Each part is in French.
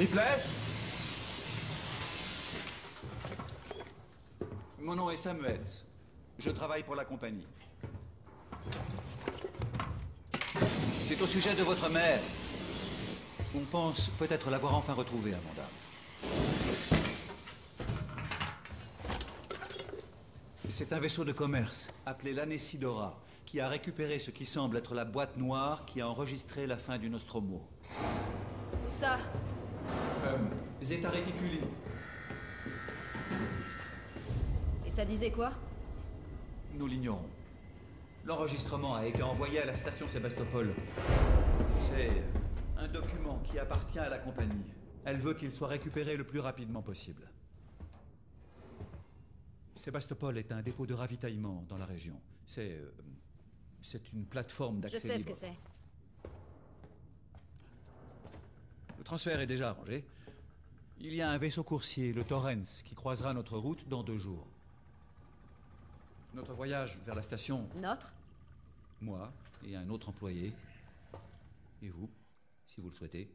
Ripley? Mon nom est Samuels. Je travaille pour la compagnie. C'est au sujet de votre mère. On pense peut-être l'avoir enfin retrouvée, Amanda. C'est un vaisseau de commerce, appelé l'Anesidora, qui a récupéré ce qui semble être la boîte noire qui a enregistré la fin du Nostromo. Où ça? Zeta Reticuli. Et ça disait quoi? Nous l'ignorons. L'enregistrement a été envoyé à la station Sébastopol. C'est un document qui appartient à la compagnie. Elle veut qu'il soit récupéré le plus rapidement possible. Sébastopol est un dépôt de ravitaillement dans la région. C'est une plateforme d'accès libre. Je sais ce que c'est. Le transfert est déjà arrangé. Il y a un vaisseau coursier, le Torrens, qui croisera notre route dans 2 jours. Notre voyage vers la station... Notre? Moi et un autre employé. Et vous, si vous le souhaitez.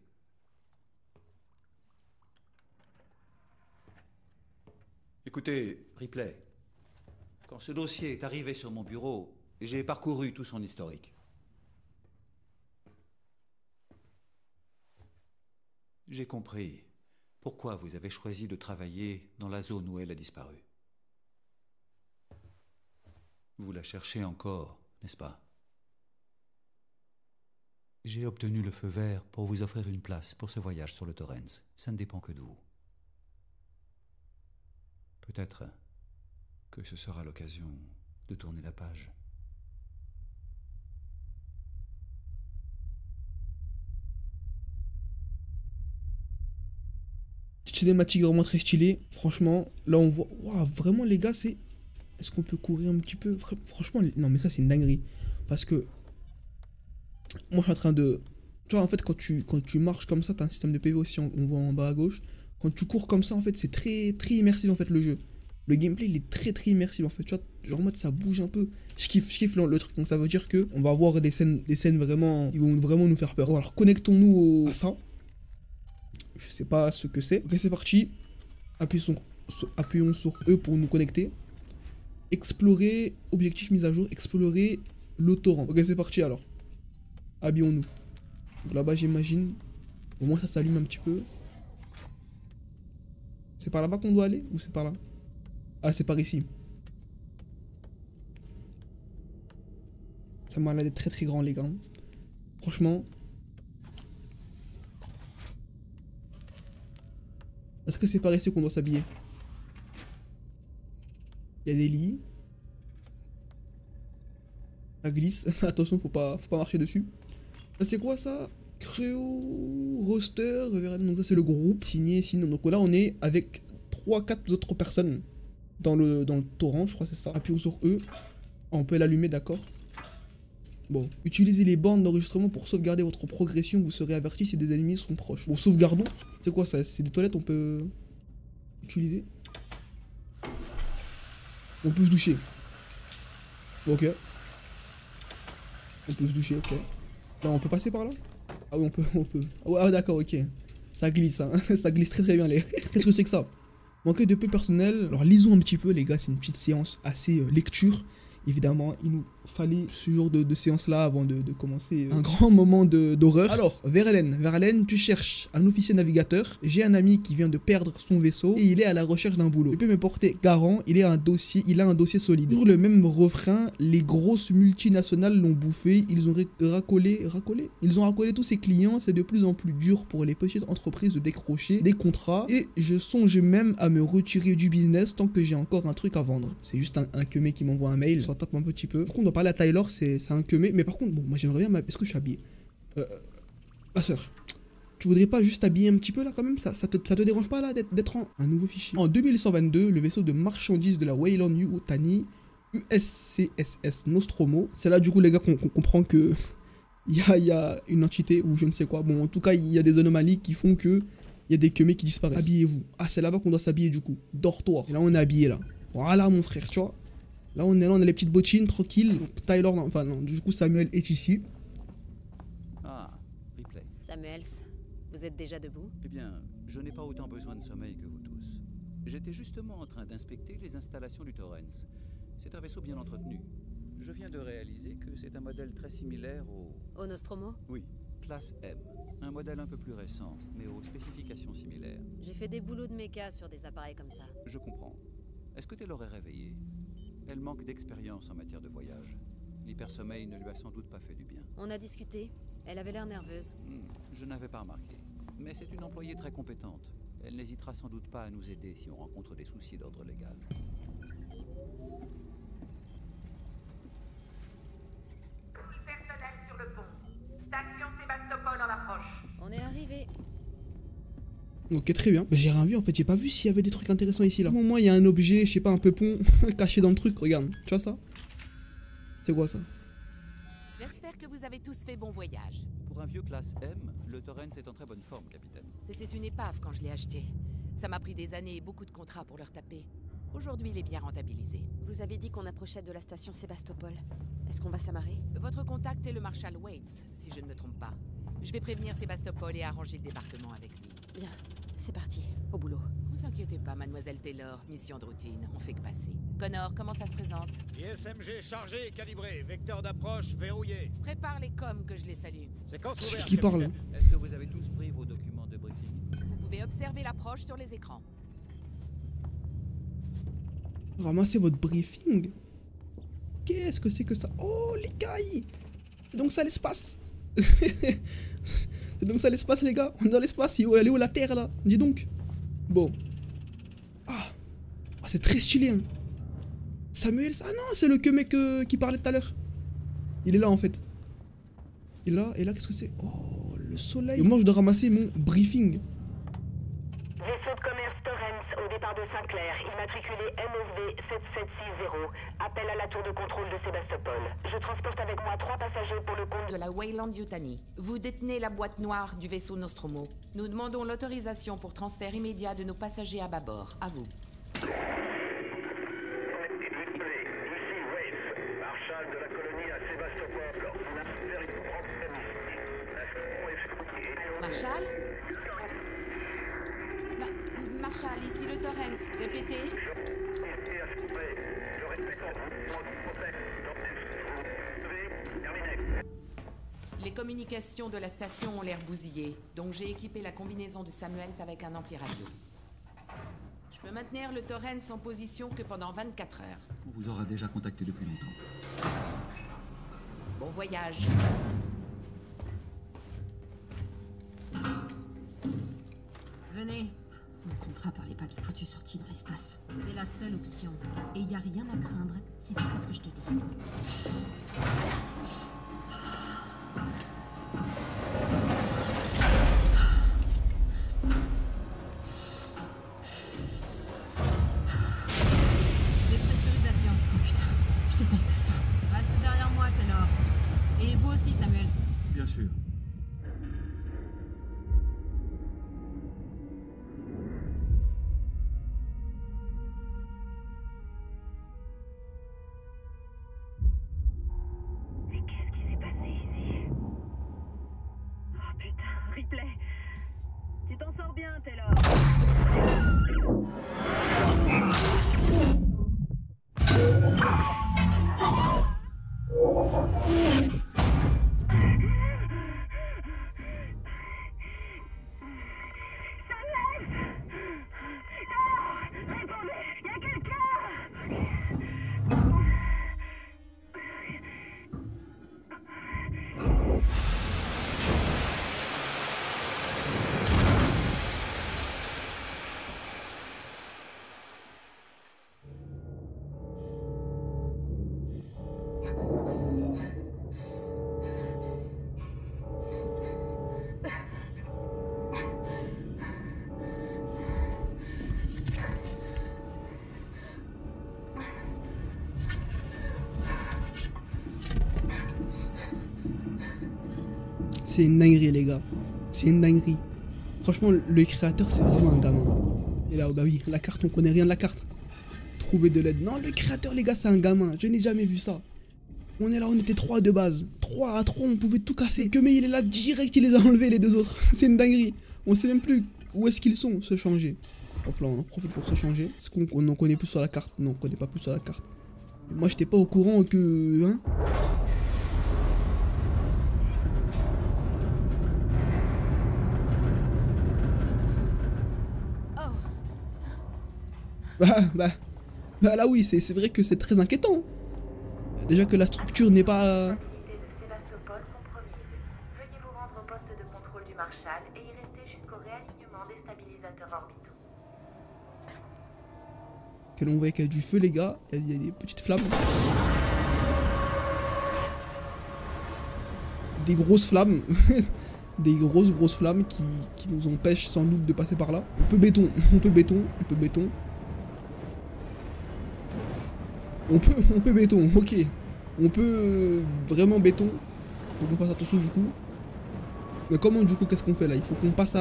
Écoutez, Ripley, quand ce dossier est arrivé sur mon bureau, j'ai parcouru tout son historique. J'ai compris pourquoi vous avez choisi de travailler dans la zone où elle a disparu. Vous la cherchez encore, n'est-ce pas? J'ai obtenu le feu vert pour vous offrir une place pour ce voyage sur le Torrens. Ça ne dépend que de vous. Peut-être que ce sera l'occasion de tourner la page. Cinématique vraiment très stylée. Franchement, là on voit... Waouh, vraiment les gars, c'est... Est-ce qu'on peut courir un petit peu? Franchement, non mais ça c'est une dinguerie. Parce que... Moi je suis en train de... Tu vois, en fait, quand tu marches comme ça, t'as un système de PV aussi, on voit en bas à gauche. Quand tu cours comme ça, en fait, c'est très immersif, en fait, le jeu. Le gameplay, il est très immersif, en fait. Tu vois, genre en mode, ça bouge un peu. Je kiffe le truc. Donc ça veut dire que on va avoir des scènes vraiment... Ils vont vraiment nous faire peur. Alors, connectons-nous à ça. Je sais pas ce que c'est. Ok, c'est parti. Appuyons sur E pour nous connecter. Explorer, objectif mise à jour, explorer le torrent. Ok, c'est parti alors. Habillons-nous. Donc là-bas, j'imagine. Au moins, ça s'allume un petit peu. C'est par là-bas qu'on doit aller ou c'est par là? Ah, c'est par ici. Ça m'a l'air d'être très grand, les gars. Franchement. Est-ce que c'est par ici qu'on doit s'habiller? Il y a des lits. Ça glisse. Attention, faut pas marcher dessus. C'est quoi ça? Créo, roster, donc ça c'est le groupe signé, sinon. Donc là on est avec 3-4 autres personnes dans le torrent, je crois c'est ça. Appuyons sur E. On peut l'allumer, d'accord. Bon, utilisez les bandes d'enregistrement pour sauvegarder votre progression, vous serez averti si des ennemis sont proches. Bon, sauvegardons. C'est quoi ça? C'est des toilettes, on peut utiliser. On peut se doucher. Ok. On peut se doucher, ok. Là on peut passer par là? Ah oui, on peut. Ah d'accord, ok. Ça glisse, hein. Ça glisse très bien, les... Qu'est-ce que c'est que ça? Manquer de peu personnel. Alors, lisons un petit peu, les gars. C'est une petite séance assez lecture. Évidemment, il nous fallait ce genre de séance-là avant de commencer un grand moment d'horreur. Alors, Verlaine, tu cherches un officier navigateur. J'ai un ami qui vient de perdre son vaisseau et il est à la recherche d'un boulot. Je peux me porter garant, il a un dossier solide. Toujours le même refrain, les grosses multinationales l'ont bouffé, ils ont racolé. Ils ont racolé tous ses clients, c'est de plus en plus dur pour les petites entreprises de décrocher des contrats et je songe même à me retirer du business tant que j'ai encore un truc à vendre. C'est juste un queumé qui m'envoie un mail. Tape un petit peu. Par contre, on doit parler à Tyler, c'est un que mais par contre, bon, moi j'aimerais bien m'habiller. Est-ce que je suis habillé? Ma soeur, tu voudrais pas juste t'habiller un petit peu là quand même? Ça te dérange pas là d'être en un nouveau fichier? En 2122, le vaisseau de marchandises de la Weyland-Yutani, USCSS Nostromo. C'est là du coup, les gars, qu'on comprend que il y a une entité ou je ne sais quoi. Bon, en tout cas, il y a des anomalies qui font que il y a des que qui disparaissent. Habillez-vous. Ah, c'est là-bas qu'on doit s'habiller du coup. Dortoir. Et là, on est habillé là. Voilà, mon frère, tu vois. Là on a les petites bottines, tranquille. Donc, Tyler, non, enfin non, du coup Samuel est ici. Ah, replay. Samuels, Vous êtes déjà debout? Eh bien, je n'ai pas autant besoin de sommeil que vous tous. J'étais justement en train d'inspecter les installations du Torrens. C'est un vaisseau bien entretenu. Je viens de réaliser que c'est un modèle très similaire au... Au Nostromo? Oui, classe M. Un modèle un peu plus récent, mais aux spécifications similaires. J'ai fait des boulots de méca sur des appareils comme ça. Je comprends. Est-ce que tu l'aurais réveillée? Elle manque d'expérience en matière de voyage. L'hypersommeil ne lui a sans doute pas fait du bien. On a discuté. Elle avait l'air nerveuse. Je n'avais pas remarqué. Mais c'est une employée très compétente. Elle n'hésitera sans doute pas à nous aider si on rencontre des soucis d'ordre légal. Tout personnel sur le pont. Station Sébastopol en approche. On est arrivé. Ok, très bien. J'ai rien vu en fait, j'ai pas vu s'il y avait des trucs intéressants ici là. Au moins il y a un objet, je sais pas, un peupon caché dans le truc, regarde. Tu vois ça? C'est quoi ça? J'espère que vous avez tous fait bon voyage. Pour un vieux classe M, le Torrens est en très bonne forme, capitaine. C'était une épave quand je l'ai acheté. Ça m'a pris des années et beaucoup de contrats pour le retaper. Aujourd'hui, il est bien rentabilisé. Vous avez dit qu'on approchait de la station Sébastopol. Est-ce qu'on va s'amarrer? Votre contact est le Marshal Waits, si je ne me trompe pas. Je vais prévenir Sébastopol et arranger le débarquement avec lui. Bien, c'est parti, au boulot. Ne vous inquiétez pas, mademoiselle Taylor, mission de routine, on fait que passer. Connor, comment ça se présente? ISMG chargé et calibré, vecteur d'approche verrouillé. Prépare les coms que je les salue. Séquence ouverte. C'est qui parle? Est-ce que vous avez tous pris vos documents de briefing? Vous pouvez observer l'approche sur les écrans. Ramassez votre briefing? Qu'est-ce que c'est que ça? Oh, les cailles! Donc ça, l'espace. C'est donc ça l'espace les gars, on est dans l'espace, elle est où la terre là? Dis donc. Bon. Ah, oh, c'est très stylé hein. Samuels, ah non c'est le que mec qui parlait tout à l'heure. Il est là en fait. Et là qu'est-ce que c'est? Oh le soleil. Et moi je dois ramasser mon briefing. Vaisseau de commerce Torrens au départ de Sinclair, immatriculé MSV 7760. Appel à la tour de contrôle de Sébastopol. Je transporte avec moi 3 passagers pour le compte de la Weyland-Yutani. Vous détenez la boîte noire du vaisseau Nostromo. Nous demandons l'autorisation pour transfert immédiat de nos passagers à bâbord. À vous. Ripley, Lucy Waits, marshal de la colonie à Sébastopol. Marshal? Marshal, ici le Torrens. Répétez. Les communications de la station ont l'air bousillées, donc j'ai équipé la combinaison de Samuels avec un ampli radio. Je peux maintenir le Torrens en position que pendant 24 heures. On vous aura déjà contacté depuis longtemps. Bon voyage. Venez. Mon contrat parlait pas de foutue sortie dans l'espace. C'est la seule option. Et y a rien à craindre si tu fais ce que je te dis. Dépressurisation. Oh putain, je déteste ça. Reste derrière moi, Taylor. Et vous aussi, Samuels. Bien sûr. C'est une dinguerie les gars, c'est une dinguerie. Franchement le créateur c'est vraiment un gamin. Et là bah oui, la carte on connaît rien de la carte. Trouver de l'aide, non le créateur les gars c'est un gamin, je n'ai jamais vu ça. On est là, on était 3 de base, 3 à 3 on pouvait tout casser. Que mais il est là direct, il les a enlevés les deux autres, c'est une dinguerie. On sait même plus où est-ce qu'ils sont, se changer. Hop là, on en profite pour se changer. Est-ce qu'on n'en connaît plus sur la carte? Non, on connaît pas plus sur la carte. Mais moi, j'étais pas au courant que... Hein? Bah là oui, c'est vrai que c'est très inquiétant. Déjà que la structure n'est pas... Sébastopol compromise. Veuillez vous rendre au poste de contrôle du Marshal et y rester jusqu'au réalignement des stabilisateurs orbitaux. Que l'on voit qu'il y a du feu les gars, il y a des petites flammes. Des grosses flammes. Des grosses flammes qui nous empêchent sans doute de passer par là. On peut béton, ok. On peut vraiment béton. Faut qu'on fasse attention du coup. Mais comment du coup, qu'est-ce qu'on fait là? Il faut qu'on passe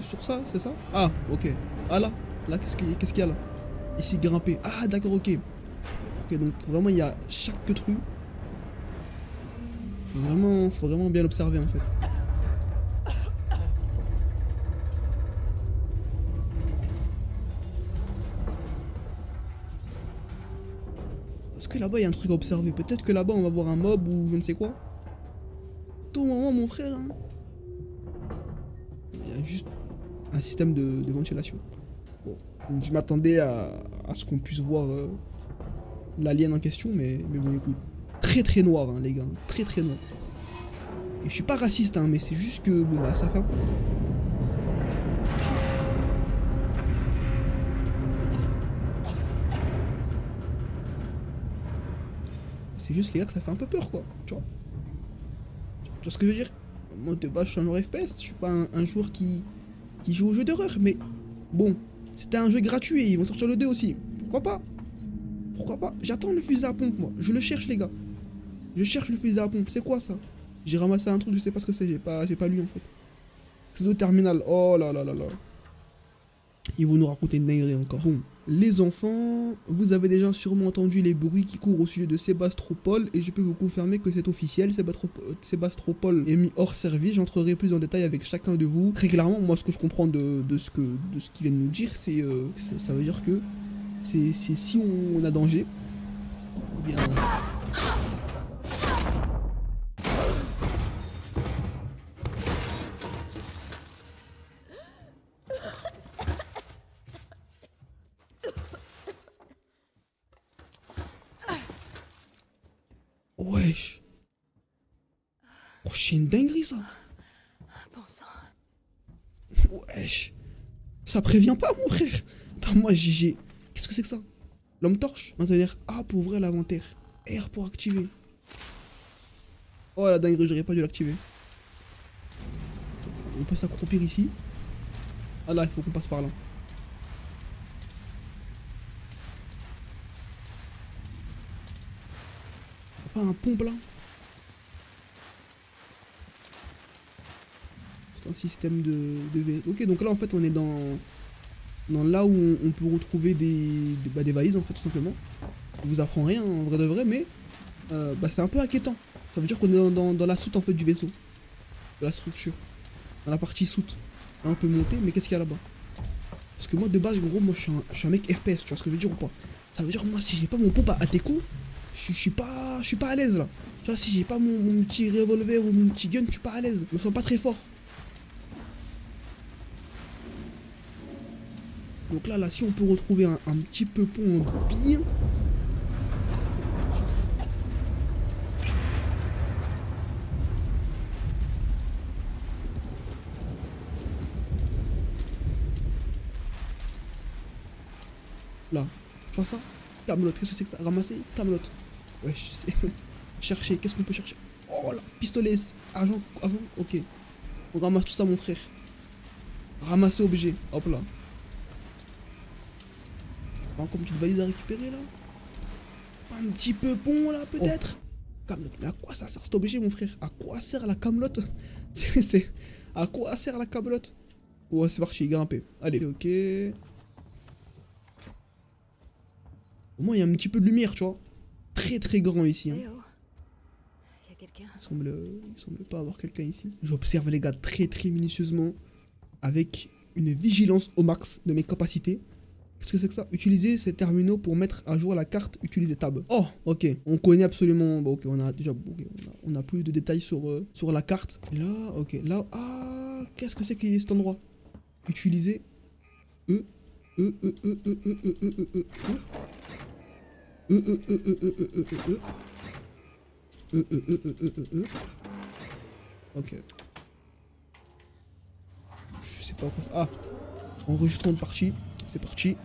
sur ça, c'est ça? Ah, ok. Ah là, là, qu'est-ce qu'il y a là? Ici, grimper. Ah, d'accord, ok. Ok, donc vraiment, il y a chaque truc. Faut vraiment bien l'observer en fait. Là-bas il y a un truc à observer, peut-être que là-bas on va voir un mob ou je ne sais quoi. Tout moment mon frère hein. Il y a juste un système de ventilation. Bon, je m'attendais à ce qu'on puisse voir l'alien en question, mais bon écoute, très noir hein, les gars, très noir. Et je suis pas raciste hein, mais c'est juste que bon bah ça fait un... C'est juste les gars que ça fait un peu peur quoi, tu vois. Tu vois ce que je veux dire? Moi de base je suis un joueur FPS, je suis pas un joueur qui joue aux jeux d'horreur, mais bon, c'était un jeu gratuit et ils vont sortir le 2 aussi. Pourquoi pas? Pourquoi pas? J'attends le fusil à pompe moi, je le cherche les gars. Je cherche le fusil à pompe, c'est quoi ça? J'ai ramassé un truc, je sais pas ce que c'est, j'ai pas lu en fait. C'est le terminal, oh là là là là. Ils vont nous raconter une dinguerie encore. Bon. Les enfants, vous avez déjà sûrement entendu les bruits qui courent au sujet de Sébastopol et je peux vous confirmer que c'est officiel, Sébastopol est mis hors service, j'entrerai plus en détail avec chacun de vous. Très clairement, moi ce que je comprends de ce qu'ils viennent nous dire, c'est ça veut dire que c'est si on a danger, eh bien... Wesh. Oh, c'est une dinguerie ça. Bon sang. Wesh. Ça prévient pas mon frère. Attends, moi j'ai... Qu'est-ce que c'est que ça? L'homme torche. Maintenir A pour ouvrir l'inventaire. R pour activer. Oh la dinguerie, j'aurais pas dû l'activer. On peut s'accroupir ici. Ah là, il faut qu'on passe par là. Un pompe là. C'est un système de... Ok, donc là en fait on est dans là où on peut retrouver des valises en fait tout simplement. Je vous apprends rien en vrai de vrai, mais c'est un peu inquiétant. Ça veut dire qu'on est dans la soute en fait du vaisseau, de la structure, dans la partie soute. Là, on peut monter, mais qu'est-ce qu'il y a là-bas? Parce que moi de base gros, moi je suis un mec FPS, tu vois ce que je veux dire ou pas? Ça veut dire moi si j'ai pas mon pompe à déco, je suis pas à l'aise là. Tu vois, si j'ai pas mon petit revolver ou mon petit gun, je suis pas à l'aise. Je me sens pas très fort. Donc là, si on peut retrouver un petit peu pont bien. Là, tu vois ça? Camelot, qu'est-ce que c'est que ça? Ramasser, Camelot. Wesh, c'est... Chercher, qu'est-ce qu'on peut chercher? Oh là, pistolet, agent, ok. On ramasse tout ça mon frère. Ramasser objet, hop là. Pas encore une petite valise à récupérer là? Pas un petit peu bon là peut-être? Oh. Camelot, mais à quoi ça sert cet objet mon frère? À quoi sert la Camelot? À quoi sert la Camelot? Ouais, c'est parti, grimper. Allez, ok. Au moins il y a un petit peu de lumière, tu vois. Très grand ici. Hein. Il semble pas avoir quelqu'un ici. J'observe les gars très minutieusement. avec une vigilance au max de mes capacités. Qu'est-ce que c'est que ça? Utiliser ces terminaux pour mettre à jour la carte, utiliser tab. Oh, ok. On connaît absolument... Bah, ok, on a déjà... Okay, on a plus de détails sur la carte. Là, ok. Là, ah... Qu'est-ce que c'est qu'il y a cet endroit? Utiliser... Ok. Je sais pas quoi... Ah! Enregistrons de partie. C'est parti.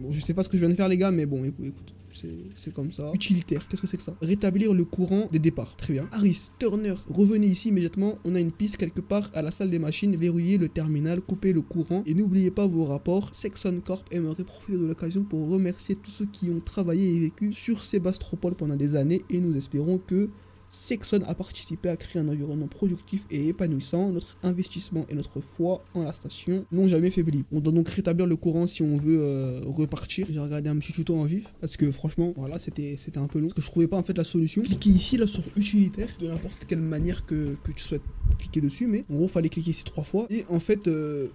Bon, je sais pas ce que je viens de faire, les gars, mais bon, écoute, c'est comme ça. Utilitaire, qu'est-ce que c'est que ça? Rétablir le courant des départs. Très bien. Harris, Turner, revenez ici immédiatement. On a une piste quelque part à la salle des machines. Verrouillez le terminal, coupez le courant et n'oubliez pas vos rapports. Sexon Corp aimerait profiter de l'occasion pour remercier tous ceux qui ont travaillé et vécu sur Sébastopol pendant des années et nous espérons que... Sexon a participé à créer un environnement productif et épanouissant. Notre investissement et notre foi en la station n'ont jamais faibli. On doit donc rétablir le courant si on veut repartir. J'ai regardé un petit tuto en vif parce que franchement, voilà, c'était un peu long. Parce que je trouvais pas en fait la solution. Cliquez ici là sur utilitaire de n'importe quelle manière que tu souhaites cliquer dessus, mais en gros fallait cliquer ici 3 fois et en fait,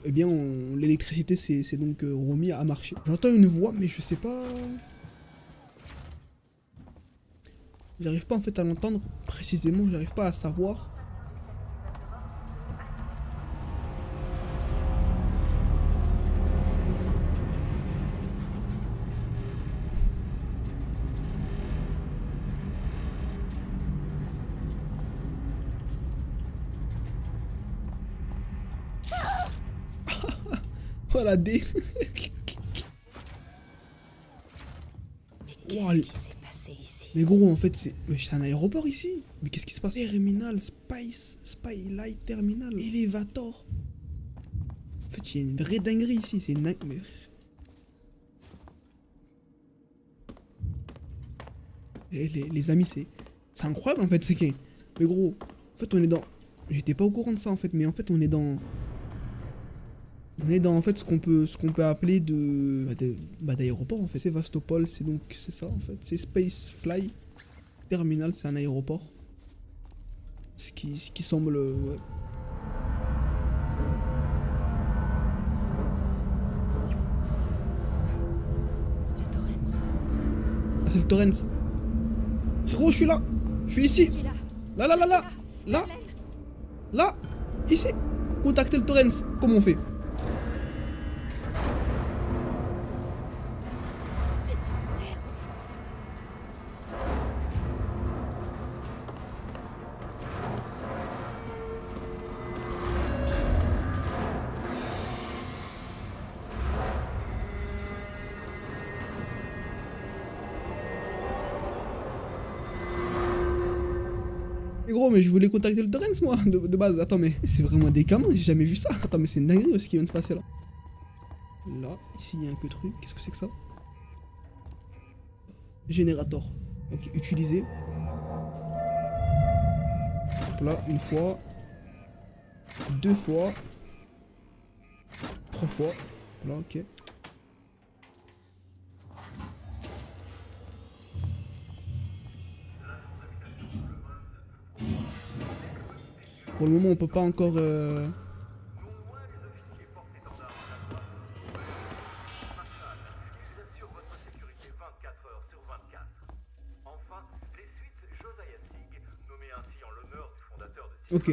eh bien, l'électricité s'est donc remis à marcher. J'entends une voix mais je sais pas. J'arrive pas en fait à l'entendre précisément, j'arrive pas à savoir. Voilà des... Mais gros, en fait, c'est un aéroport ici. Mais qu'est-ce qui se passe? Terminal, Spice, Spylight Terminal, Elevator. En fait, il y a une vraie dinguerie ici. C'est une nightmare. Et les amis, c'est incroyable, en fait. Mais gros, en fait, on est dans... J'étais pas au courant de ça, en fait. Mais en fait, on est dans... On est dans en fait ce qu'on peut appeler d'aéroport en fait. Sébastopol, c'est donc c'est ça en fait. C'est SpaceFly Terminal, c'est un aéroport. Ce qui semble ouais. Le Torrens. Ah, c'est le Torrens. Frérot, je suis là. Je suis ici. Là. Ici. Contactez le Torrens. Comment on fait? Gros, mais je voulais contacter le Torrens moi de base. Attends, mais c'est vraiment des camins, j'ai jamais vu ça. Attends, mais c'est une dinguerie ce qui vient de se passer là. Là, ici il y a un que truc. Qu'est-ce que c'est que ça? Générateur. Ok, utiliser. Hop là, 1 fois. 2 fois. 3 fois. Voilà, ok. Pour le moment, on peut pas encore. Ok.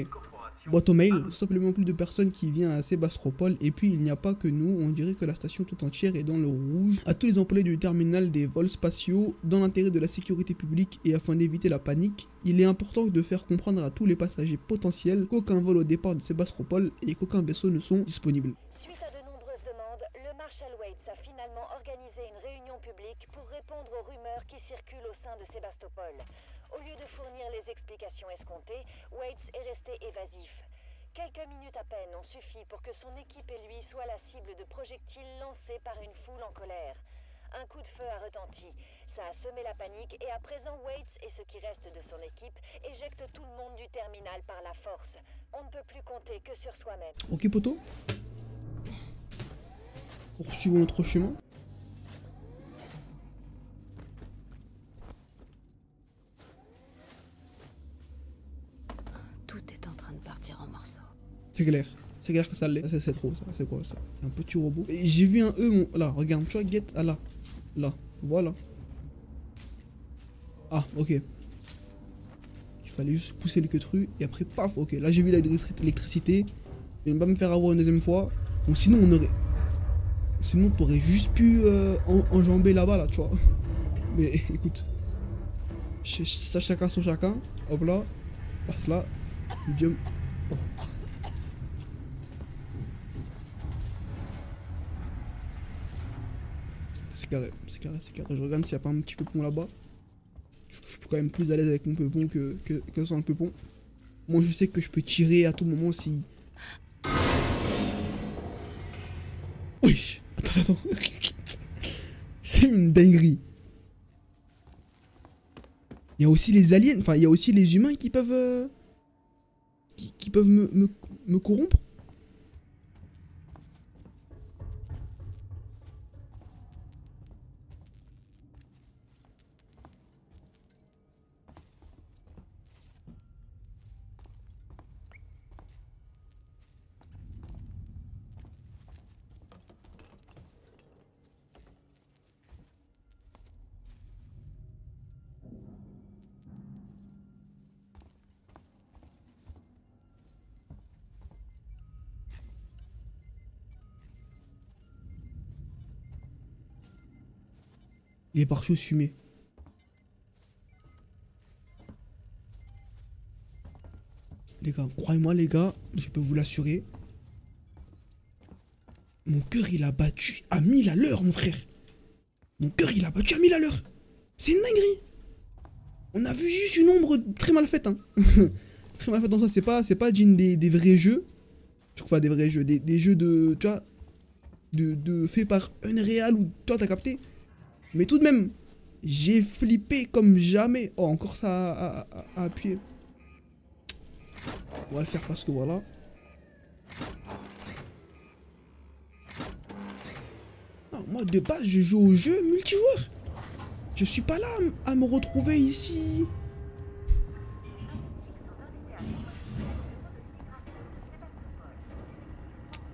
Boîte aux mails. Simplement plus de personnes qui viennent à Sébastopol. Et puis, il n'y a pas que nous. On dirait que la station tout entière est dans le rouge. À tous les employés du terminal des vols spatiaux, dans l'intérêt de la sécurité publique et afin d'éviter la panique, il est important de faire comprendre à tous les passagers potentiels qu'aucun vol au départ de Sébastopol et qu'aucun vaisseau ne sont disponibles. Suite à de nombreuses demandes, le Marshal Waits a finalement organisé une réunion publique pour répondre aux rumeurs qui circulent au sein de Sébastopol. Au lieu de fournir les explications escomptées, Waits est resté évasif. Quelques minutes à peine ont suffi pour que son équipe et lui soient la cible de projectiles lancés par une foule en colère. Un coup de feu a retenti, ça a semé la panique et à présent Waits et ce qui reste de son équipe éjectent tout le monde du terminal par la force. On ne peut plus compter que sur soi-même. Ok poto. Poursuivons notre chemin. partir en morceaux. C'est clair. C'est clair que ça l'est. C'est trop ça. C'est quoi ça? Un petit robot. J'ai vu un E, mon... Là, regarde. Tu vois, get. Ah là. Là. Voilà. Ah, ok. Il fallait juste pousser le queutru et après, paf, ok. Là, j'ai vu l'électricité. Je ne vais pas me faire avoir une deuxième fois. Donc, sinon, on aurait. Sinon, t'aurais juste pu enjamber là-bas, là, tu vois. Mais écoute. Ça, chacun sur chacun. Hop là. Passe là. Jump. Oh. C'est carré, c'est carré, c'est carré. Je regarde s'il n'y a pas un petit pépon là-bas. Je suis quand même plus à l'aise avec mon pépon que sans le pépon. Moi, je sais que je peux tirer à tout moment si... Oui. Attends, attends. C'est une dinguerie. Il y a aussi les aliens, enfin il y a aussi les humains qui peuvent... qui peuvent me corrompre. Les pare-chocs fumés. Les gars, croyez-moi les gars, je peux vous l'assurer. Mon cœur il a battu à 1000 à l'heure mon frère. Mon cœur il a battu à 1000 à l'heure. C'est une dinguerie. On a vu juste une ombre très mal faite hein. Très mal faite dans ça, c'est pas digne des vrais jeux. Je crois des vrais jeux, des jeux de, tu vois, de faits par Unreal ou toi t'as capté. Mais tout de même, j'ai flippé comme jamais. Oh, encore ça à appuyer. On va le faire parce que voilà. Non, moi, de base, je joue au jeu multijoueur. Je suis pas là à me retrouver ici.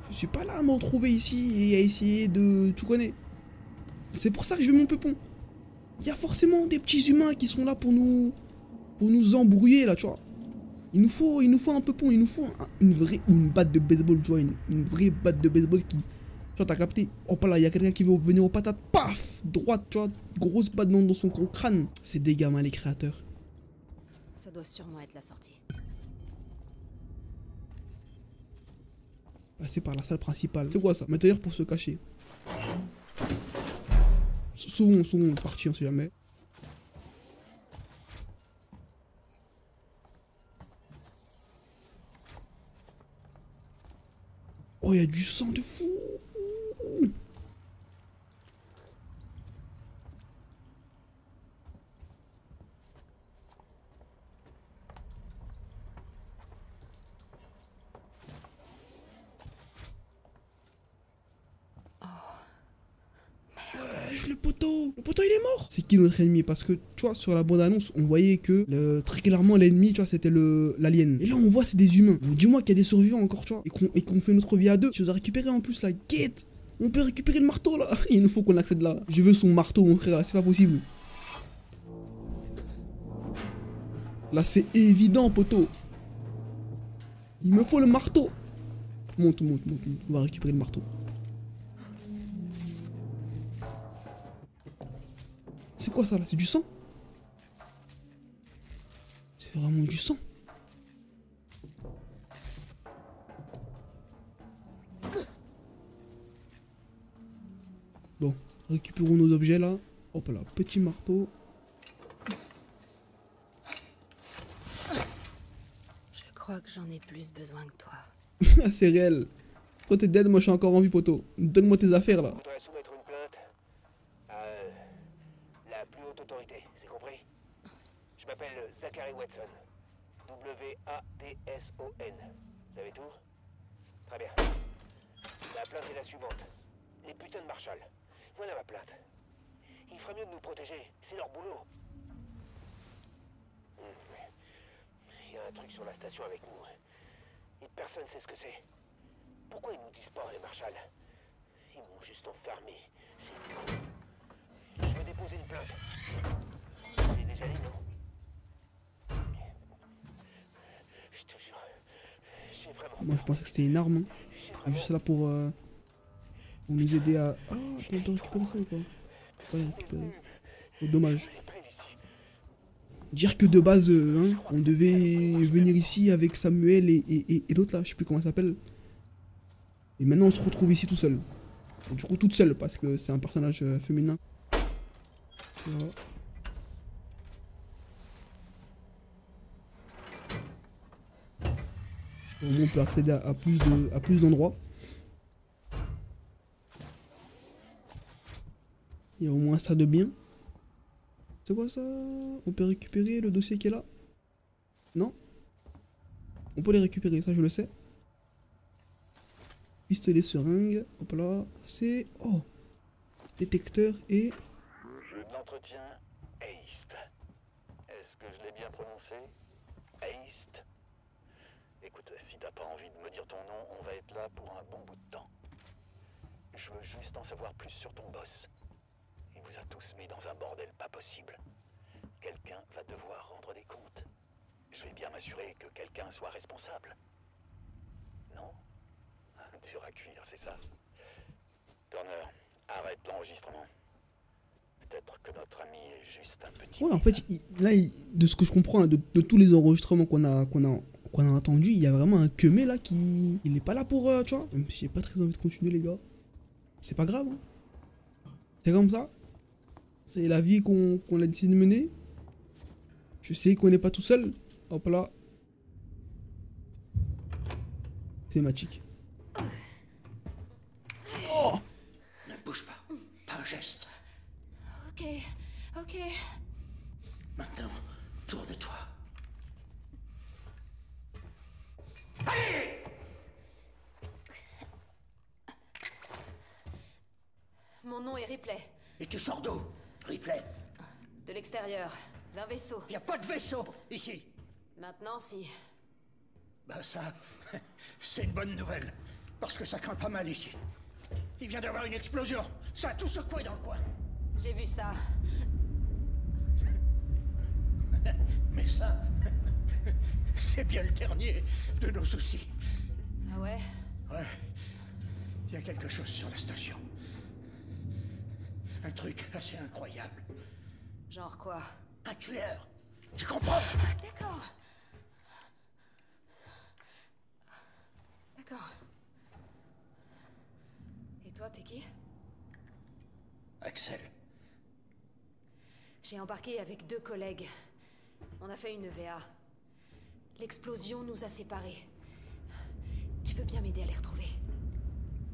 Je suis pas là à me retrouver ici et à essayer de... Tu connais ? C'est pour ça que je veux mon pépon. Il y a forcément des petits humains qui sont là pour nous embrouiller là, tu vois. Il nous faut un pépon, il nous faut une vraie ou une batte de baseball, tu vois, une vraie batte de baseball qui, tu vois, t'as capté. Oh pas là, il y a quelqu'un qui veut venir aux patates, paf, droite, tu vois, grosse batte dans son gros crâne. C'est des gamins les créateurs. Ça doit sûrement être la sortie. Passer par la salle principale. C'est quoi ça? Matériel pour se cacher. Souvent on est parti, on sait jamais. Oh, il y a du sang de fou. C'est qui notre ennemi? Parce que tu vois sur la bande annonce on voyait que très clairement l'ennemi, tu vois, c'était l'alien. Et là on voit c'est des humains. Dis-moi qu'il y a des survivants encore, tu vois, et qu'on fait notre vie à deux. Tu nous as récupéré en plus la guette. On peut récupérer le marteau là. Il nous faut qu'on accède là. Je veux son marteau mon frère là, c'est pas possible. Là c'est évident poteau. Il me faut le marteau. Monte. On va récupérer le marteau. C'est quoi ça là? C'est du sang? C'est vraiment du sang? Bon, récupérons nos objets là. Hop là, petit marteau. Je crois que j'en ai plus besoin que toi. C'est réel. Toi t'es dead, moi je suis encore en vie poteau. Donne-moi tes affaires là. Je m'appelle Zachary Watson, W-A-T-S-O-N. Vous avez tout? Très bien. La plainte est la suivante. Les putains de Marshal. Voilà ma plainte. Il ferait mieux de nous protéger. C'est leur boulot. Il y a un truc sur la station avec nous. Et personne ne sait ce que c'est. Pourquoi ils nous disent pas, les Marshals? Ils m'ont juste enfermé. Je vais déposer une plainte. J'ai déjà dit non. Je te jure, j'ai vraiment... Moi je pensais que c'était énorme. Hein. Juste là pour nous aider à... Ah, t'as encore récupéré ça ou pas? Ouais, récupéré. Oh, dommage. Dire que de base, hein, on devait venir ici avec Samuel et l'autre là, je sais plus comment ça s'appelle. Et maintenant on se retrouve ici tout seul. Et du coup toute seule parce que c'est un personnage féminin. Voilà. Au moins on peut accéder à plus d'endroits. Il y a au moins ça de bien. C'est quoi ça? On peut récupérer le dossier qui est là? Non? On peut les récupérer, ça je le sais. Pistolet seringue, hop là, c'est... Oh! Détecteur et... Jeu d'entretien, AISP. Est-ce que je l'ai bien prononcé? AISP? Écoute, si t'as pas envie de me dire ton nom, on va être là pour un bon bout de temps. Je veux juste en savoir plus sur ton boss. Il vous a tous mis dans un bordel pas possible. Quelqu'un va devoir rendre des comptes. Je vais bien m'assurer que quelqu'un soit responsable. Non? Dur à cuire, c'est ça. Turner, arrête l'enregistrement. Peut-être que notre ami est juste un petit... Ouais, en fait, de ce que je comprends, là, de tous les enregistrements qu'on a entendus, il y a vraiment un que mais là qui... Il n'est pas là pour, tu vois. Même si j'ai pas très envie de continuer, les gars. C'est pas grave. Hein. C'est comme ça. C'est la vie qu'on a décidé de mener. Je sais qu'on n'est pas tout seul. Hop là. C'est magique. Geste. Ok, ok. Maintenant, tourne-toi. Allez! Mon nom est Ripley. Et tu sors d'où, Ripley? De l'extérieur, d'un vaisseau. Y a pas de vaisseau ici. Maintenant, si. Bah ça, c'est une bonne nouvelle, parce que ça craint pas mal ici. Il vient d'avoir une explosion. Ça a tout secoué dans le coin. J'ai vu ça. Mais ça... C'est bien le dernier de nos soucis. Ah ouais? Ouais. Il y a quelque chose sur la station. Un truc assez incroyable. Genre quoi? Un tueur. Tu comprends? D'accord. D'accord. Toi, t'es qui? Axel. J'ai embarqué avec deux collègues. On a fait une EVA. L'explosion nous a séparés. Tu veux bien m'aider à les retrouver?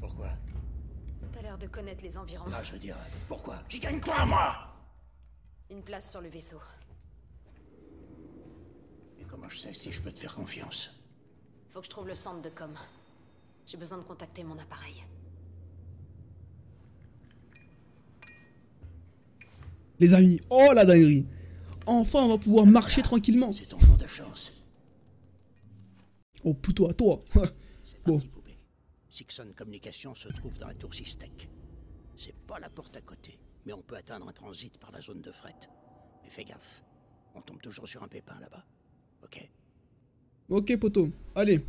Pourquoi? T'as l'air de connaître les environs. Ah, je veux dire, pourquoi? J'y gagne quoi, moi? Une place sur le vaisseau. Et comment je sais si je peux te faire confiance? Faut que je trouve le centre de com. J'ai besoin de contacter mon appareil. Les amis, oh la dinguerie! Enfin, on va pouvoir marcher tranquillement. C'est ton jour de chance. Oh, plutôt à toi. Bon. Sixson Communication se trouve dans la tour Sixtec. C'est pas la porte à côté, mais on peut atteindre un transit par la zone de fret. Mais fais gaffe, on tombe toujours sur un pépin là-bas. Ok? Ok, poto. Allez.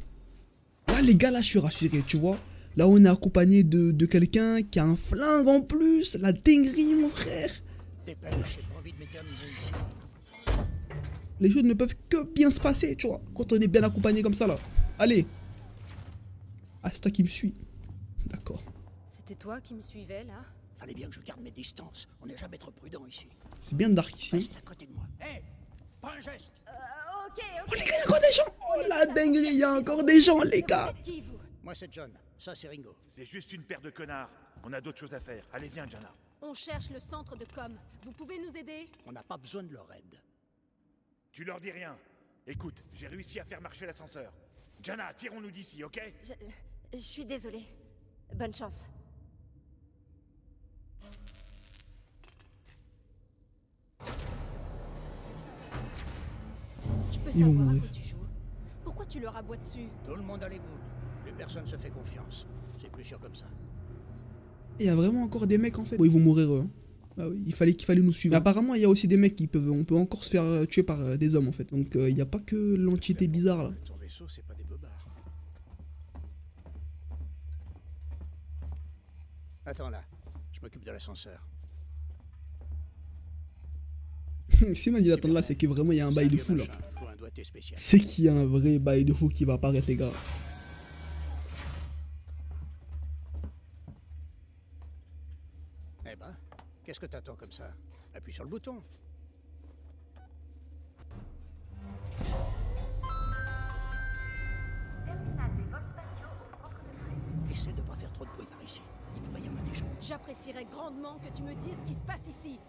Là, les gars, là, je suis rassuré, tu vois. Là, on est accompagné de quelqu'un qui a un flingue en plus. La dinguerie, mon frère. Les choses ne peuvent que bien se passer, tu vois, quand on est bien accompagné comme ça là. Allez. Ah, c'est toi qui me suis. D'accord. C'était toi qui me suivais là? Fallait bien que je garde mes distances. On n'est jamais trop prudent ici. C'est bien dark ici. À côté de moi. Hey, pas un geste. Okay, okay. Oh les gars, il y a encore des gens. Oh la dinguerie, il y a encore des gens les gars. Moi c'est John, ça c'est Ringo. C'est juste une paire de connards. On a d'autres choses à faire. Allez viens Jana. On cherche le centre de com. Vous pouvez nous aider? On n'a pas besoin de leur aide. Tu leur dis rien. Écoute, j'ai réussi à faire marcher l'ascenseur. Jana, tirons-nous d'ici, ok? Je suis désolée. Bonne chance. Je peux savoir où tu joues? Pourquoi tu tu leur aboies dessus? Tout le monde a les boules. Plus personne se fait confiance. C'est plus sûr comme ça. Il y a vraiment encore des mecs en fait. Bon, ils vont mourir eux. Hein. Bah oui, il fallait nous suivre. Mais apparemment, il y a aussi des mecs qui peuvent. On peut encore se faire tuer par des hommes en fait. Donc il n'y a pas que l'entité bizarre là. Ton vaisseau, c'est pas des bobards. Attends là, je m'occupe de l'ascenseur. Si m'a dit d'attendre là, c'est que vraiment il y a un bail de fou là. C'est qu'il y a un vrai bail de fou qui va apparaître les gars. Eh ben, qu'est-ce que t'attends comme ça? Appuie sur le bouton. Essaie de pas faire trop de bruit par ici. Il pourrait y avoir des gens. J'apprécierais grandement que tu me dises ce qui se passe ici.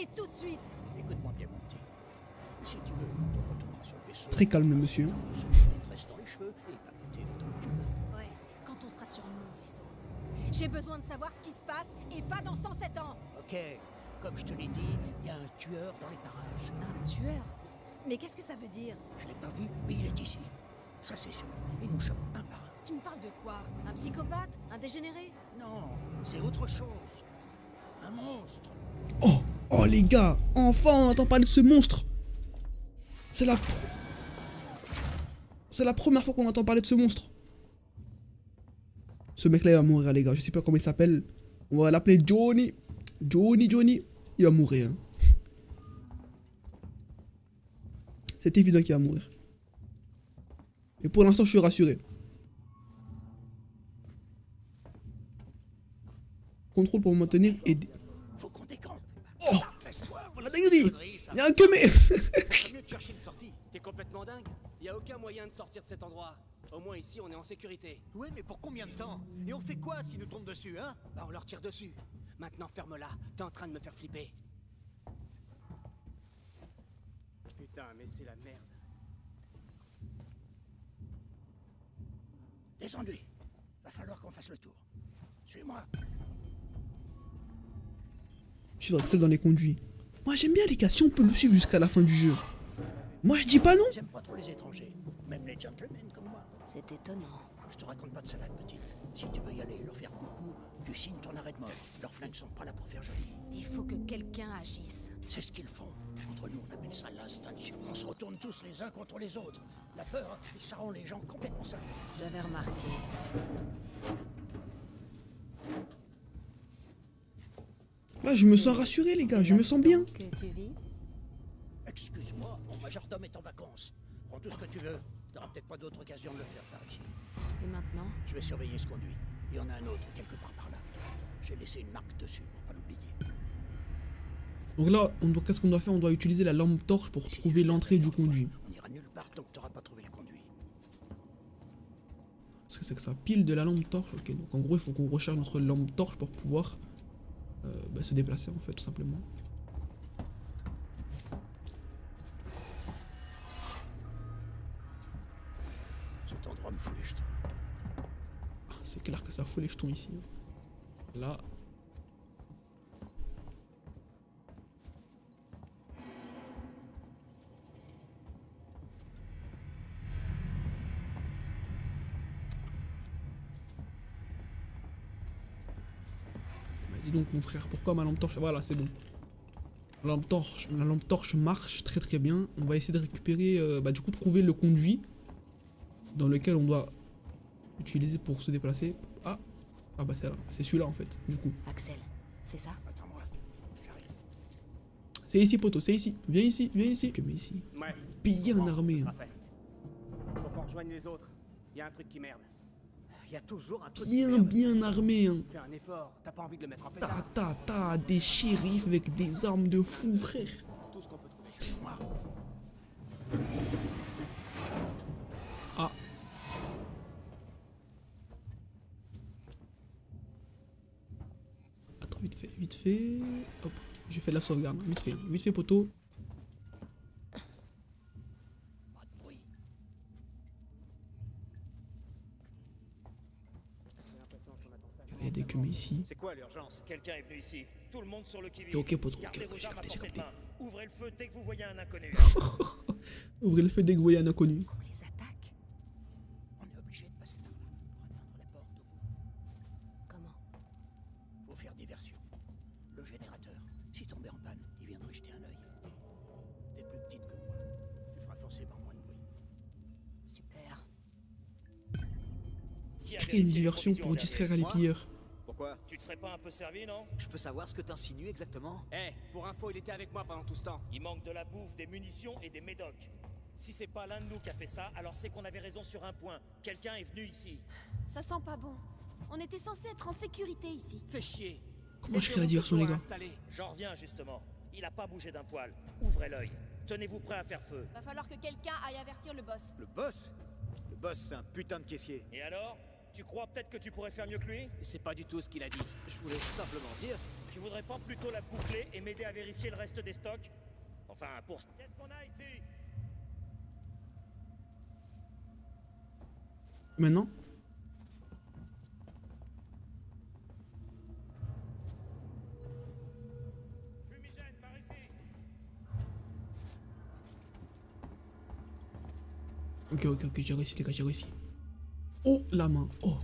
Et tout de suite. Écoute-moi bien, mon petit. Si tu veux, quand on retournera sur le vaisseau... Très calme, monsieur. Ouais, quand on sera sur mon vaisseau. J'ai besoin de savoir ce qui se passe, et pas dans 107 ans. Ok, comme je te l'ai dit, il y a un tueur dans les parages. Un tueur? Mais qu'est-ce que ça veut dire? Je l'ai pas vu, mais il est ici. Ça, c'est sûr. Il nous chope un par un. Tu me parles de quoi? Un psychopathe? Un dégénéré? Non, c'est autre chose. Un monstre. Oh! Oh les gars, enfin on entend parler de ce monstre. C'est la première fois qu'on entend parler de ce monstre. Ce mec là il va mourir les gars, je sais pas comment il s'appelle. On va l'appeler Johnny. Johnny. Il va mourir. Hein. C'est évident qu'il va mourir. Et pour l'instant je suis rassuré. Contrôle pour me maintenir et... Oh, oh la dinguerie! Y'a un que mais! Vaut mieux te chercher une sortie, t'es complètement dingue? Y'a aucun moyen de sortir de cet endroit. Au moins ici on est en sécurité. Ouais, mais pour combien de temps? Et on fait quoi s'ils nous tombent dessus, hein? Bah on leur tire dessus. Maintenant ferme-la, t'es en train de me faire flipper. Putain, mais c'est la merde. Des ennuis. Va falloir qu'on fasse le tour. Suis-moi. Suivre Axel dans les conduits. Moi j'aime bien les cas, si on peut le suivre jusqu'à la fin du jeu. Moi je dis pas non. J'aime pas trop les étrangers, même les gentlemen comme moi. C'est étonnant. Je te raconte pas de salade petite. Si tu veux y aller et leur faire coucou, tu signes ton arrêt de mort. Leurs flingues sont pas là pour faire joli. Il faut que quelqu'un agisse. C'est ce qu'ils font. Entre nous on appelle ça l'instinction. On se retourne tous les uns contre les autres. La peur, ça rend les gens complètement sales. J'avais remarqué. Là, je me sens rassuré, les gars, je me sens bien. Excuse-moi, mon majordome est en vacances. Prends tout ce que tu veux. T'auras peut-être pas d'autre occasion de le faire par ici. Et maintenant? Je vais surveiller ce conduit. Il y en a un autre quelque part par là. J'ai laissé une marque dessus pour pas l'oublier. Donc là, qu'est-ce qu'on doit faire? On doit utiliser la lampe torche pour trouver l'entrée du conduit. On ira nulle part tant que t'auras pas trouvé le conduit. Qu'est-ce que c'est que ça? Pile de la lampe torche? Ok, donc en gros, il faut qu'on recherche notre lampe torche pour pouvoir... bah, se déplacer en fait tout simplement. Cet endroit me fout les jetons. Ah, c'est clair que ça fout les jetons ici. Hein. Là. Donc mon frère, pourquoi ma lampe torche? Voilà, c'est bon. La lampe torche marche très très bien. On va essayer de récupérer, bah du coup trouver le conduit dans lequel on doit utiliser pour se déplacer. Ah, ah bah c'est là, c'est celui-là en fait. Du coup. Axel, c'est ça? Attends-moi, j'arrive. C'est ici poteau, c'est ici. Viens ici, viens ici. Que mais ici. Ouais. Bien armé. Hein. Faut qu'on rejoigne les autres. Il y a un truc qui merde. Il y a toujours un truc bien armé hein. Fais un effort, t'as pas envie de le mettre en fait. Des shérifs avec des armes de fou frère. Tout ce qu'on peut trouver c'est noir. Ah. Attends vite fait. Hop, j'ai fait de la sauvegarde. Vite fait poteau. C'est quoi l'urgence? Quelqu'un est venu ici. Tout le monde sur le qui-vive. Ok, poteau, j'ai capté. Ouvrez le feu dès que vous voyez un inconnu. Qu'on les attaque? jeter un œil. T'es plus petite que moi. Tu feras forcément moins de bruit. Super. C'était une diversion pour distraire les pilleurs. Pourquoi? Tu te serais pas un peu servi, non? Je peux savoir ce que t'insinues exactement? Eh, pour info, il était avec moi pendant tout ce temps. Il manque de la bouffe, des munitions et des médocs. Si c'est pas l'un de nous qui a fait ça, alors c'est qu'on avait raison sur un point. Quelqu'un est venu ici. Ça sent pas bon. On était censé être en sécurité ici. Fais chier. Comment je fais la diversion, les gars? J'en reviens justement. Il a pas bougé d'un poil. Ouvrez l'œil. Tenez-vous prêt à faire feu. Va falloir que quelqu'un aille avertir le boss. Le boss? Le boss, c'est un putain de caissier. Et alors? Tu crois peut-être que tu pourrais faire mieux que lui? C'est pas du tout ce qu'il a dit. Je voulais simplement dire... Tu voudrais pas plutôt la boucler et m'aider à vérifier le reste des stocks? Enfin, pour... Qu'est-ce qu'on a ici? Maintenant? Ok, j'ai réussi les gars, j'ai réussi. Oh la main, oh.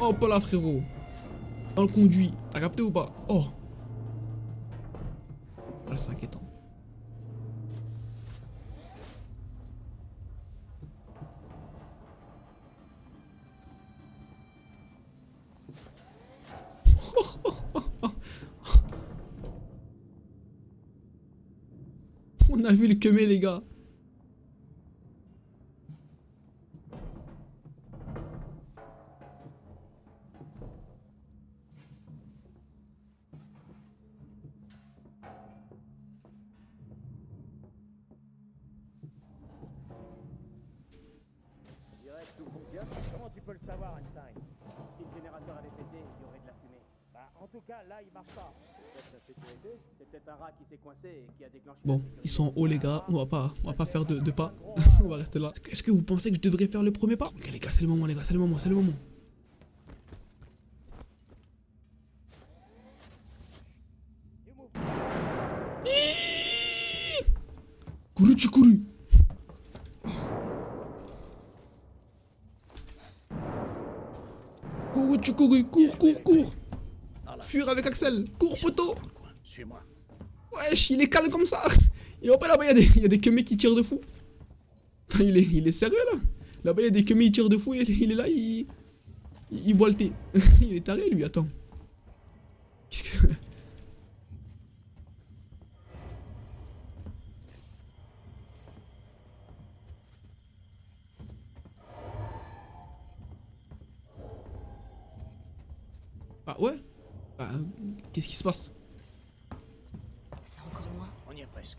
Oh pas là frérot. Dans le conduit, t'as capté ou pas? Oh. Là c'est inquiétant. On a vu le kemé les gars. Comment tu peux le savoir, Einstein? Si le générateur avait pété, il y aurait de la fumée. Bah, en tout cas, là, il marche pas. C'est peut-être un rat qui s'est coincé et qui a déclenché. Bon, ils sont en haut les gars, on va pas faire de pas. On va rester là. Est-ce que vous pensez que je devrais faire le premier pas? Ok les gars, c'est le moment les gars, c'est le moment. Couru. Cours. Fuir avec Axel, cours poteau. Suis-moi. Wesh, il est calme comme ça. Et hop là-bas, il y a des kemés qui tirent de fou. Putain, il est sérieux là. Là-bas, il y a des kemés qui tirent de fou. Il est là, il boit le thé. Il est taré lui, attends. Qu'est-ce que... Ah ouais? Bah, qu'est-ce qui se passe? C'est encore loin. On y est presque.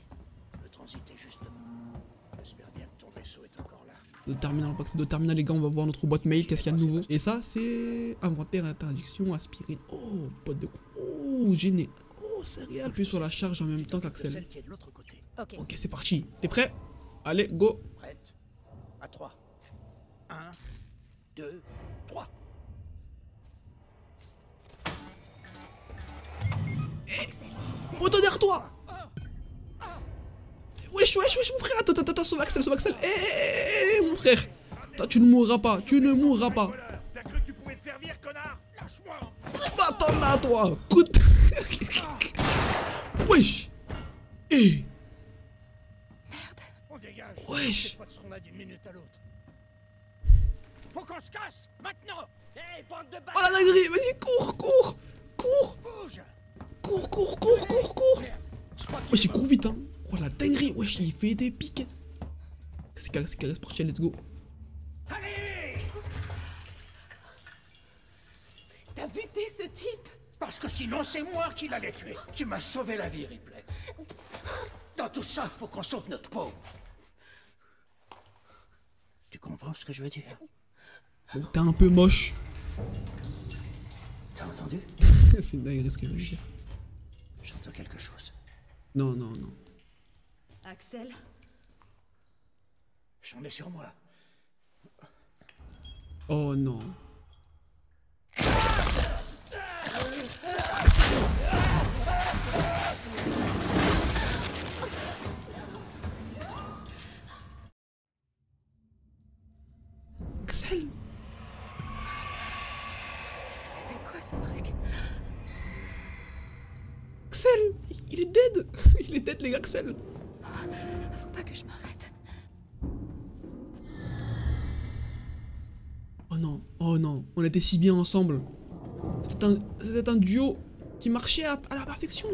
Le transit est juste devant. J'espère bien que ton vaisseau est encore là. De terminal, les gars, on va voir notre boîte mail. Qu'est-ce qu'il y a de nouveau? Et ça, c'est inventaire, interdiction, aspirine. Oh, boîte de coup. Oh, gêné. Oh, sérieux. Appuie sur la charge en même temps qu'Axel. Ok, c'est parti. T'es prêt? Allez, go. Prête. À 3. 1, 2, 3. Poteau derrière toi! Wesh mon frère! Attends, sauve Axel! Mon frère! Tu ne mourras pas! T'as cru que tu pouvais te servir, connard? Lâche-moi! Attends là, toi! Coute! Wesh! Merde! On dégage! Wesh! Faut qu'on se casse! Maintenant! Bande de bâtards! Oh la dinguerie! Vas-y, cours! Bouge! Cours! Wesh, il court vite, hein! Oh la dinguerie! Wesh, il fait des piques! C'est carré, c'est parti, let's go! Allez! T'as buté ce type? Parce que sinon, c'est moi qui l'allais tuer! Tu m'as sauvé la vie, Ripley! Dans tout ça, faut qu'on sauve notre peau! Tu comprends ce que je veux dire? Bon, t'es un peu moche! T'as entendu? C'est une dinguerie ce que je veux dire! J'entends quelque chose. Non. Axel? J'en ai sur moi. Oh non. les têtes, les Axel. Faut pas que je m'arrête. Oh non, on était si bien ensemble. C'était un duo qui marchait à la perfection.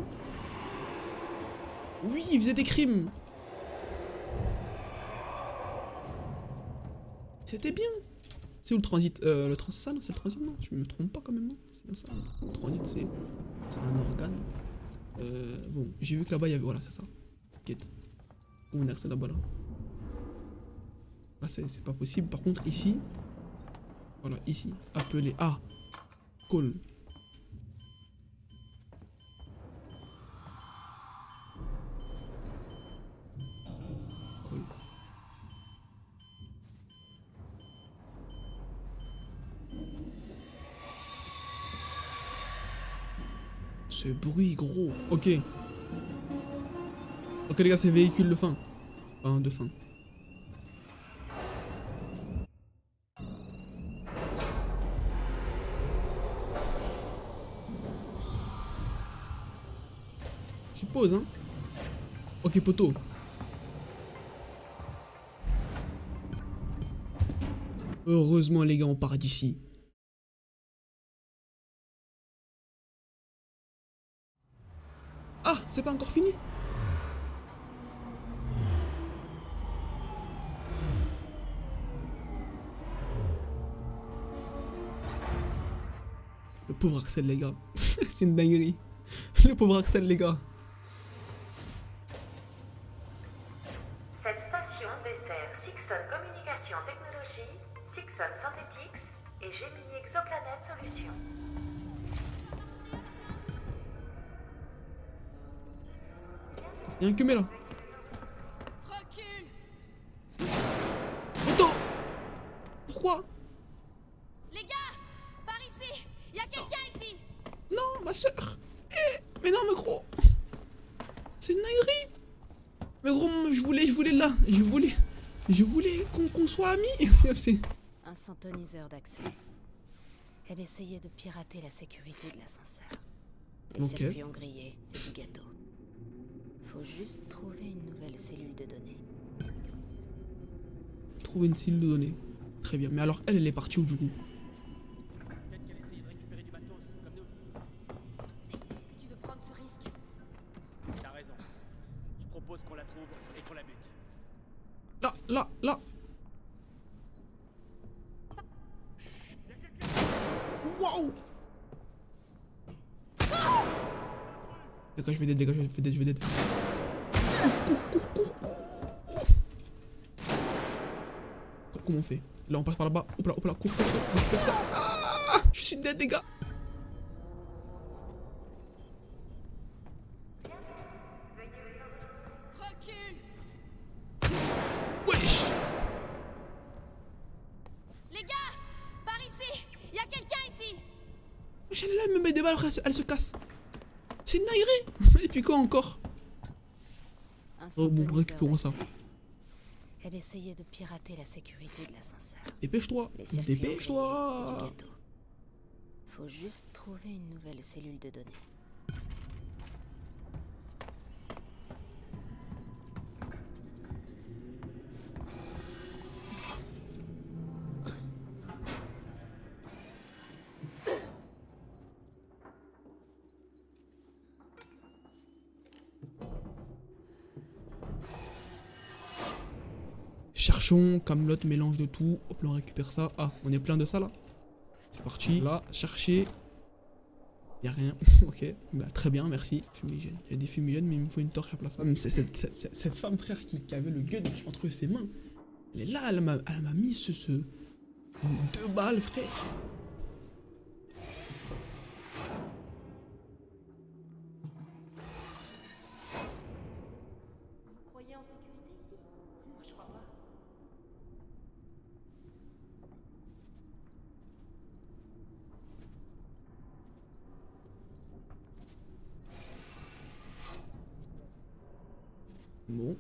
Oui, il faisait des crimes. C'était bien. C'est où le transit? Le transit, ça, non, c'est le transit, non, je me trompe pas quand même, non, c'est bien ça. Le transit, c'est un organe. Bon, j'ai vu que là-bas, il y avait, voilà, c'est ça. Quête. Où on accède là-bas, là. Ah, c'est pas possible. Par contre, ici, voilà, ici, appeler A. Call. Ce bruit gros. Ok. Ok les gars, c'est véhicule de fin. Enfin de fin. Je suppose hein. Ok poteau. Heureusement les gars, on part d'ici. C'est pas encore fini. Le pauvre Axel les gars. C'est une dinguerie. Le pauvre Axel les gars. Cette station dessert Sixson Communication Technologies, Sixson Synthetics et Gemini Exoplanet Solutions. Y'a un cumé là. Auto. Pourquoi? Les gars, par ici. Y'a quelqu'un ici. Non, ma soeur. Mais non, mais gros. C'est une naïrie. Mais gros, je voulais qu'on soit amis. Un syntoniseur d'accès. Elle essayait de pirater la sécurité de l'ascenseur. Les circuits ont grillé, c'est du gâteau. Faut juste trouver une nouvelle cellule de données. Trouver une cellule de données. Très bien. Mais alors elle, elle est partie où du coup? Peut-être qu'elle essayait de récupérer du matos, comme nous. Tu veux prendre ce risque? T'as raison. Je propose qu'on la trouve et qu'on la bute. Là, là, là. Waouh! Dégage, je vais dead. Cours. Comment on fait? Là on passe par là-bas. Hop là, cours. Récupère ça. Ah, je suis dead les gars. Wesh. Les gars, par ici. Y'a quelqu'un ici. Là, elle me met des balles, elle se casse. C'est une naïrie. Et puis quoi encore? Oh bon, récupérons ça. Elle essayait de pirater la sécurité de l'ascenseur. Dépêche-toi. Dépêche-toi. Faut juste trouver une nouvelle cellule de données. Cherchons, Camelot, mélange de tout. Hop là, on récupère ça. Ah, on est plein de ça là. C'est parti. Là, chercher. Y'a rien. Ok. Bah, très bien, merci. Fumigène. Y'a des fumigènes, mais il me faut une torche à plasma. C'est cette femme, frère, qui avait le gun entre ses mains. Elle est là, elle m'a mis ce. 2 balles, frère. Bon. Vous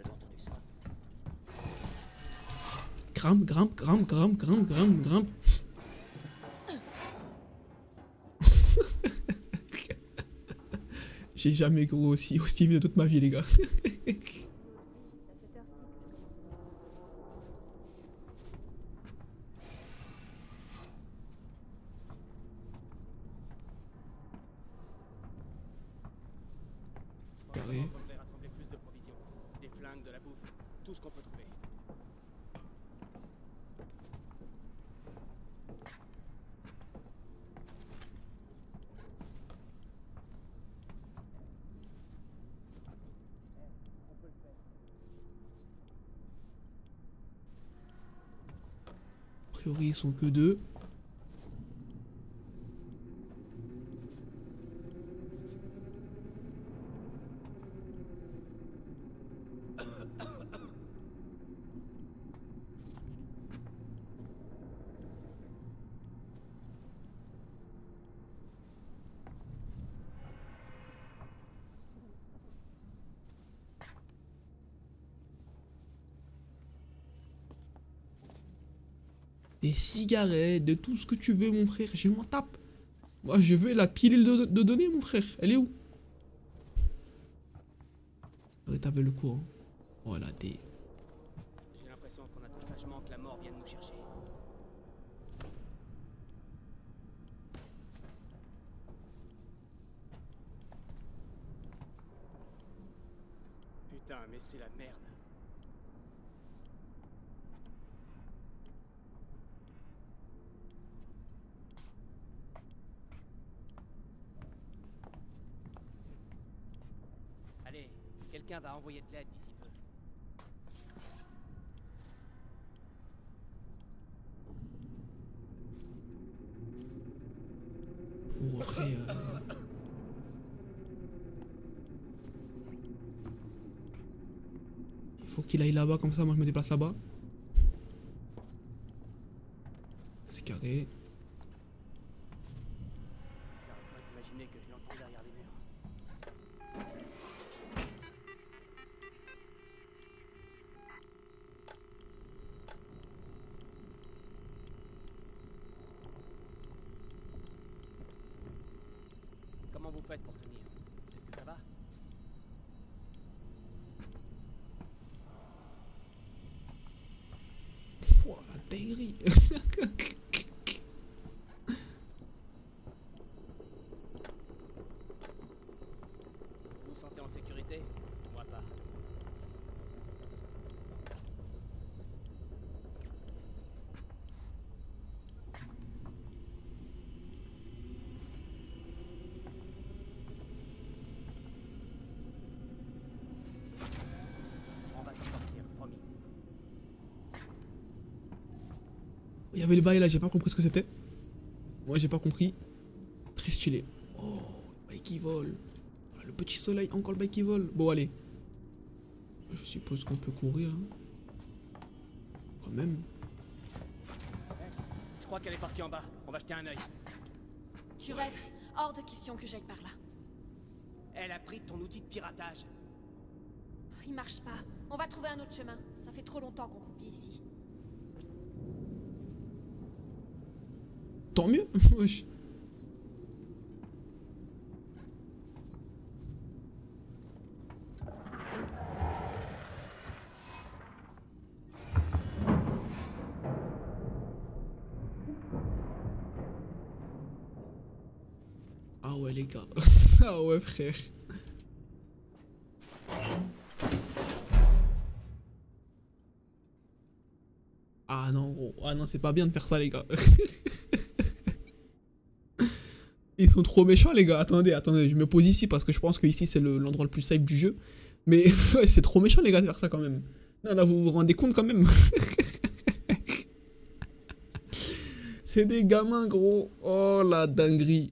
avez entendu ça? Grimpe, grimpe, grimpe, grimpe, grimpe, grimpe, grimpe. J'ai jamais couru aussi vite de toute ma vie, les gars. A priori, ils sont que deux. Des cigarettes, de tout ce que tu veux, mon frère. Je m'en tape. Moi, je veux la pilule de données, mon frère. Elle est où? On va taper le coup. Hein. Voilà, des... J'ai l'impression qu'on attend sagement que la mort vienne nous chercher. Putain, mais c'est la merde. Quelqu'un va envoyer de l'aide d'ici peu. Oh frère. Il faut qu'il aille là-bas comme ça, moi je me déplace là-bas. C'est carré. Il y avait le bail là, j'ai pas compris ce que c'était. Moi j'ai pas compris. Très stylé. Oh, le bail qui vole. Le petit soleil, encore le bail qui vole. Bon allez. Je suppose qu'on peut courir. Hein. Quand même. Je crois qu'elle est partie en bas. On va jeter un œil. Tu rêves. Hors de question que j'aille par là. Elle a pris ton outil de piratage. Il marche pas. On va trouver un autre chemin. Ça fait trop longtemps qu'on croupit ici. Tant mieux. Wesh. Ah ouais les gars. Ah ouais frère. Ah non gros. Ah non, c'est pas bien de faire ça les gars. Ils sont trop méchants les gars, attendez, attendez, je me pose ici parce que je pense que ici c'est l'endroit le plus safe du jeu. Mais c'est trop méchant les gars de faire ça quand même. Non là vous vous rendez compte quand même. C'est des gamins gros, oh la dinguerie.